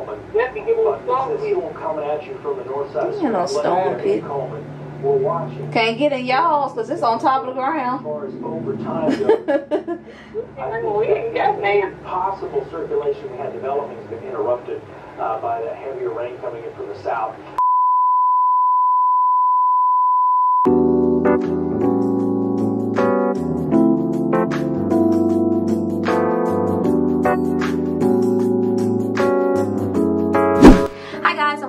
Coming at you from the north side. You know, stone pit. Can't get in y'all's because it's on top of the ground. We ain't got none. Possible circulation we had developing has been interrupted by the heavier rain coming in from the south.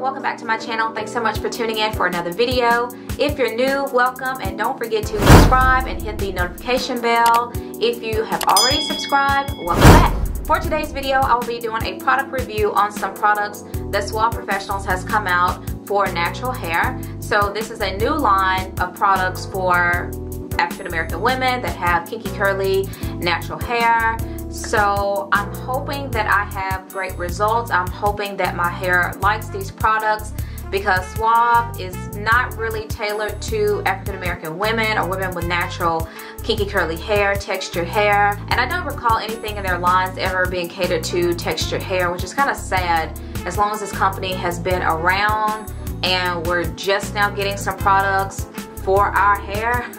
Welcome back to my channel. Thanks so much for tuning in for another video. If you're new, welcome, and don't forget to subscribe and hit the notification bell. If you have already subscribed, welcome back. For today's video, I will be doing a product review on some products that Suave Professionals has come out for natural hair. So this is a new line of products for African American women that have kinky, curly, natural hair. So I'm hoping that I have great results. I'm hoping that my hair likes these products because Suave is not really tailored to African American women or women with natural kinky curly hair, textured hair. And I don't recall anything in their lines ever being catered to textured hair, which is kind of sad as long as this company has been around and we're just now getting some products for our hair.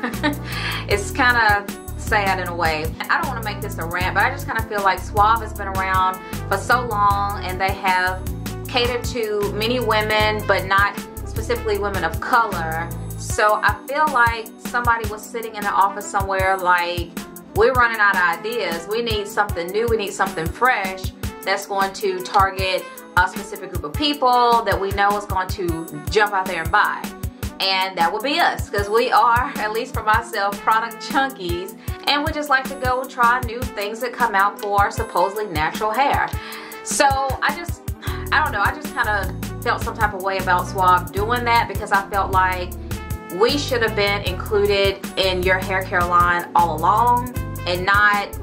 It's kind of sad in a way. I don't want to make this a rant, but I just kind of feel like Suave has been around for so long and they have catered to many women, but not specifically women of color. So I feel like somebody was sitting in an office somewhere like, we're running out of ideas. We need something new. We need something fresh that's going to target a specific group of people that we know is going to jump out there and buy. And that would be us, because we are, at least for myself, product junkies, and we just like to go try new things that come out for supposedly natural hair. So I don't know, I just kind of felt some type of way about Suave doing that, because I felt like we should have been included in your hair care line all along and not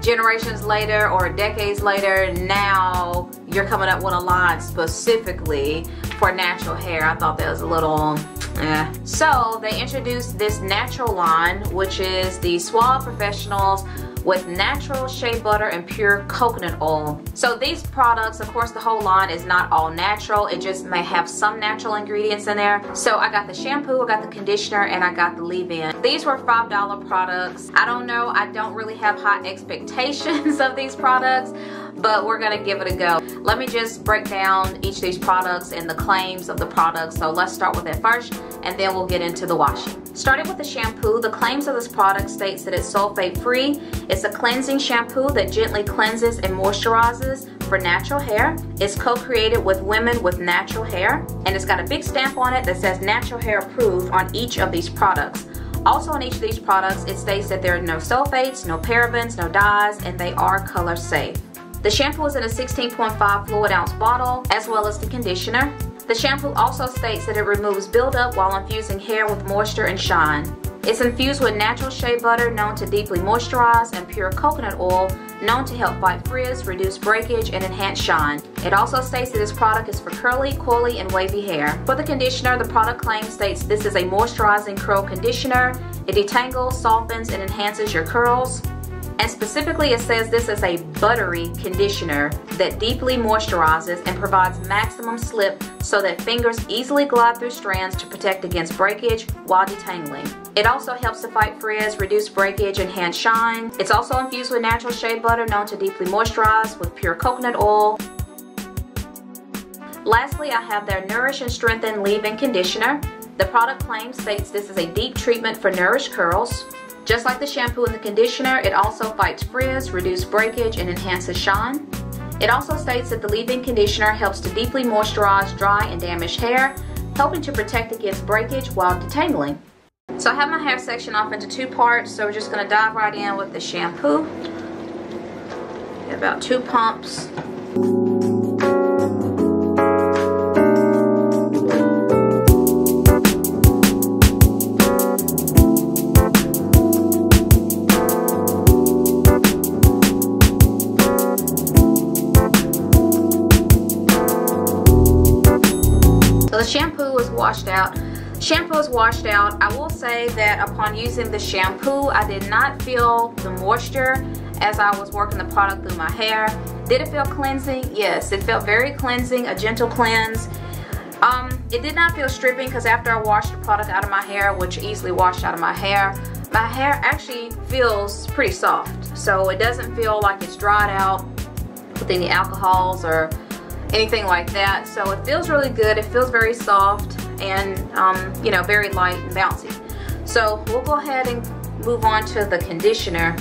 generations later or decades later, now you're coming up with a line specifically for natural hair. I thought that was a little eh. So they introduced this natural line, which is the Suave Professionals with natural shea butter and pure coconut oil. So these products, of course, the whole line is not all natural. It just may have some natural ingredients in there. So I got the shampoo, I got the conditioner, and I got the leave-in. These were $5 products. I don't know, I don't really have high expectations of these products, but we're gonna give it a go. Let me just break down each of these products and the claims of the products. So let's start with that first, and then we'll get into the washing. Starting with the shampoo, the claims of this product states that it's sulfate-free. It's a cleansing shampoo that gently cleanses and moisturizes for natural hair. It's co-created with women with natural hair, and it's got a big stamp on it that says natural hair approved on each of these products. Also on each of these products, it states that there are no sulfates, no parabens, no dyes, and they are color safe. The shampoo is in a 16.5 fluid ounce bottle, as well as the conditioner. The shampoo also states that it removes buildup while infusing hair with moisture and shine. It's infused with natural shea butter known to deeply moisturize and pure coconut oil known to help fight frizz, reduce breakage, and enhance shine. It also states that this product is for curly, coily, and wavy hair. For the conditioner, the product claim states this is a moisturizing curl conditioner. It detangles, softens, and enhances your curls. And specifically, it says this is a buttery conditioner that deeply moisturizes and provides maximum slip so that fingers easily glide through strands to protect against breakage while detangling. It also helps to fight frizz, reduce breakage, enhance shine. It's also infused with natural shea butter known to deeply moisturize with pure coconut oil. Lastly, I have their Nourish and Strengthen Leave-In Conditioner. The product claim states this is a deep treatment for nourished curls. Just like the shampoo and the conditioner, it also fights frizz, reduces breakage, and enhances shine. It also states that the leave-in conditioner helps to deeply moisturize dry and damaged hair, helping to protect against breakage while detangling. So I have my hair section off into two parts, so we're just going to dive right in with the shampoo. Get about two pumps. Shampoo is washed out. I will say that upon using the shampoo, I did not feel the moisture as I was working the product through my hair. Did it feel cleansing? Yes, it felt very cleansing, a gentle cleanse. It did not feel stripping because after I washed the product out of my hair, which easily washed out of my hair actually feels pretty soft. So it doesn't feel like it's dried out with any alcohols or anything like that. So it feels really good. It feels very soft and, you know, very light and bouncy. So we'll go ahead and move on to the conditioner.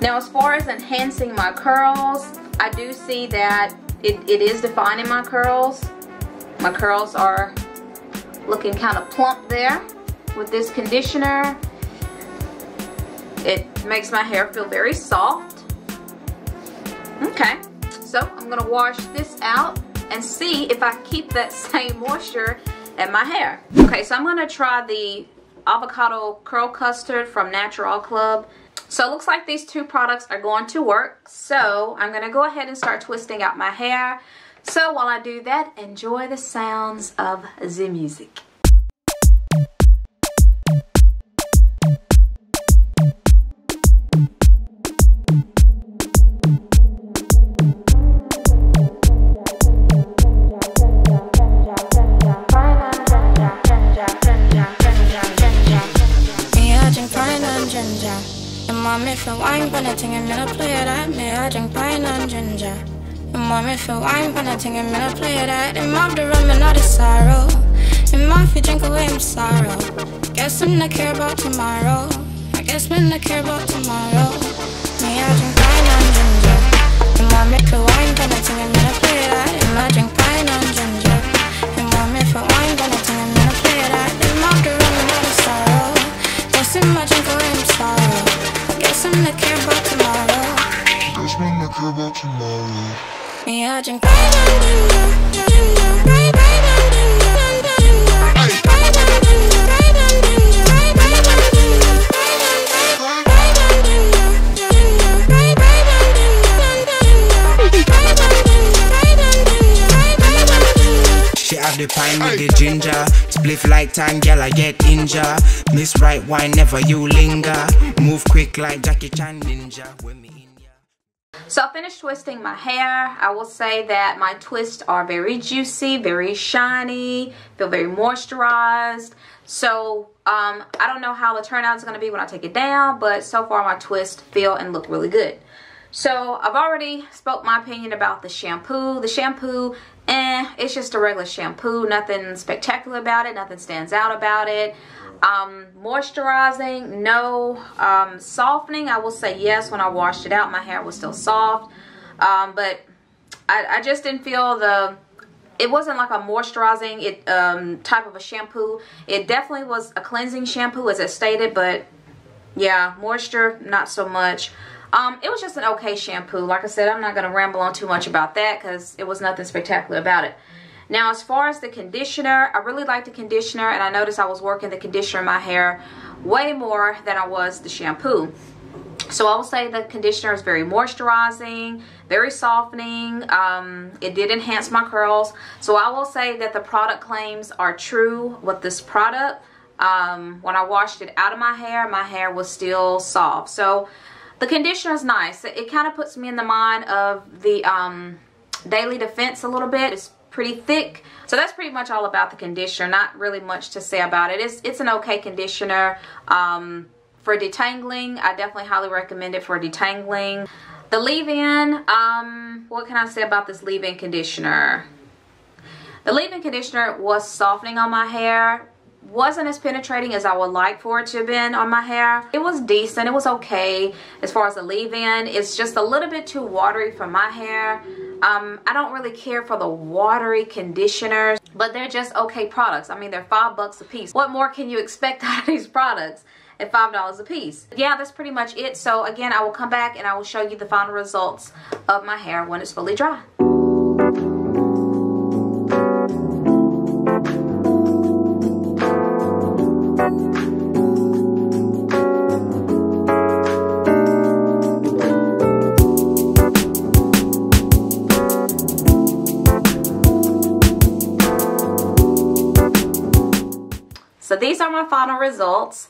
Now, as far as enhancing my curls, I do see that it is defining my curls. My curls are looking kind of plump there with this conditioner. It makes my hair feel very soft. Okay, so I'm gonna wash this out and see if I keep that same moisture in my hair. Okay, so I'm gonna try the avocado curl custard from Natural Club. So it looks like these two products are going to work. So I'm gonna go ahead and start twisting out my hair. So while I do that, enjoy the sounds of the music. Mommy feel wine when I think I'm gonna play it out. And mom the rum and all the sorrow. And mom if you drink away my sorrow. Guess I'm not care about tomorrow. I guess I'm not care about tomorrow. Me I drink wine on ginger. And mommy feel wine when I think I'm gonna play it out. And I drink wine on ginger. And mommy feel wine when I think I'm gonna play it out. And mom the rum and all the sorrow. Guess I'm not drink away my sorrow. I guess I'm not care about tomorrow. Guess I'm not care about tomorrow. Me I drink wine and ginger, ginger. Wine and ginger, ginger. Wine and ginger, wine and ginger. Wine and ginger, wine and ginger, ginger. Wine and ginger, wine and ginger. Wine and ginger, wine and ginger. She have the pine with the ginger. Spliff like time, girl I get injured. Miss right wine, never you linger. Move quick like Jackie Chan ninja with me. So I finished twisting my hair. I will say that my twists are very juicy, very shiny, feel very moisturized. So I don't know how the turnout is going to be when I take it down, but so far my twists feel and look really good. So I've already spoke my opinion about the shampoo. The shampoo, it's just a regular shampoo. Nothing spectacular about it. Nothing stands out about it. Moisturizing, no. Softening, I will say yes. When I washed it out, my hair was still soft. But I just didn't feel the, it wasn't like a moisturizing type of a shampoo. It definitely was a cleansing shampoo as it stated, but yeah, moisture, not so much. It was just an okay shampoo. Like I said, I'm not going to ramble on too much about that because it was nothing spectacular about it. Now, as far as the conditioner, I really like the conditioner, and I noticed I was working the conditioner in my hair way more than I was the shampoo. So I will say the conditioner is very moisturizing, very softening. It did enhance my curls. So I will say that the product claims are true with this product. When I washed it out of my hair was still soft. So the conditioner is nice. It kind of puts me in the mind of the Daily Defense a little bit. It's pretty thick. So that's pretty much all about the conditioner. Not really much to say about it. It's an okay conditioner. For detangling, I definitely highly recommend it for detangling. The leave-in, what can I say about this leave-in conditioner? The leave-in conditioner was softening on my hair. Wasn't as penetrating as I would like for it to have been on my hair. It was decent. It was okay as far as the leave-in. It's just a little bit too watery for my hair. I don't really care for the watery conditioners, but they're just okay products. I mean, they're $5 a piece. What more can you expect out of these products at $5 a piece? Yeah, that's pretty much it. So again, I will come back and I will show you the final results of my hair when it's fully dry. So these are my final results,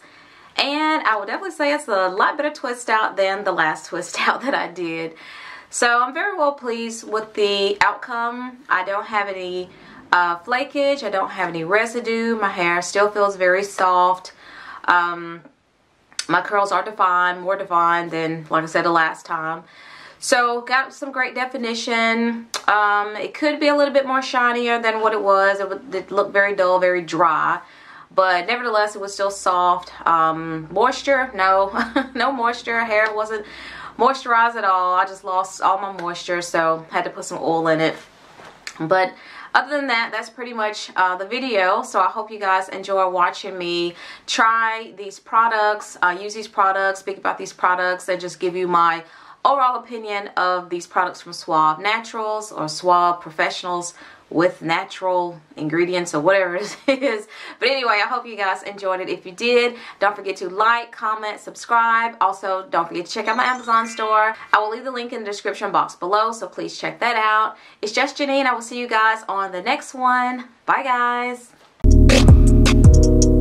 and I would definitely say it's a lot better twist out than the last twist out that I did. So I'm very well pleased with the outcome. I don't have any flakage, I don't have any residue, my hair still feels very soft. My curls are defined, more defined than, like I said, the last time. So got some great definition. It could be a little bit more shinier than what it was. It looked very dull, very dry. But nevertheless, it was still soft. Moisture, no, no moisture. Hair wasn't moisturized at all. I just lost all my moisture, so had to put some oil in it. But other than that, that's pretty much the video. So I hope you guys enjoy watching me try these products, use these products, speak about these products, and just give you my overall opinion of these products from Suave Naturals or Suave Professionals with natural ingredients or whatever it is. But anyway, I hope you guys enjoyed it. If you did, don't forget to like, comment, subscribe. Also, don't forget to check out my Amazon store. I will leave the link in the description box below, so please check that out. It's just Janine. I will see you guys on the next one. Bye, guys.